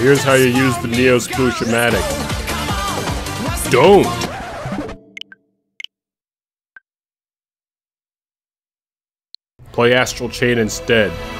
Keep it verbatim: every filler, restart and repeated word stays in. here's how you use the Neo Sploosh-o-matic. Don't! Play Astral Chain instead.